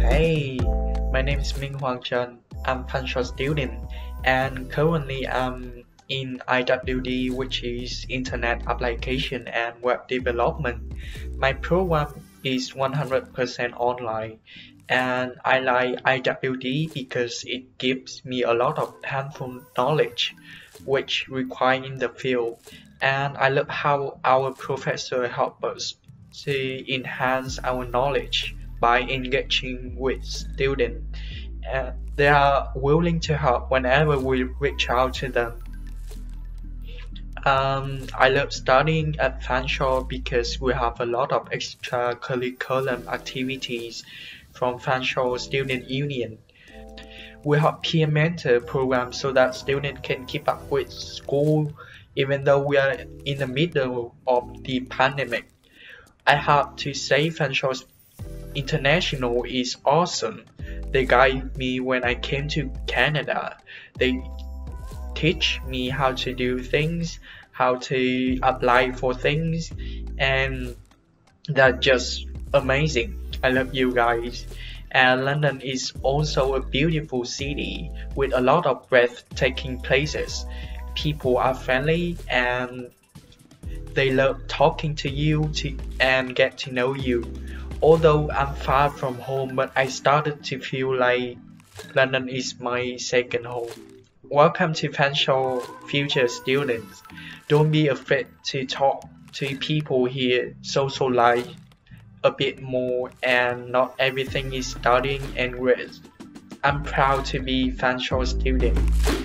Hey, my name is Minh Hoang Tran. I'm Fanshawe student and currently I'm in IWD, which is Internet Application and Web Development. My program is 100% online and I like IWD because it gives me a lot of helpful knowledge which required in the field, and I love how our professor help us to enhance our knowledge by engaging with students. They are willing to help whenever we reach out to them. I love studying at Fanshawe because we have a lot of extracurricular activities from Fanshawe Student Union. We have peer mentor programs so that students can keep up with school even though we are in the middle of the pandemic. I have to say Fanshawe International is awesome. They guide me when I came to Canada. They teach me how to do things, how to apply for things, and they're just amazing. I love you guys. And London is also a beautiful city with a lot of breathtaking places. People are friendly and they love talking to you and get to know you. Although I'm far from home, but I started to feel like London is my second home. Welcome to Fanshawe, future students. Don't be afraid to talk to people here, socialize a bit more, and not everything is studying and grades. I'm proud to be Fanshawe student.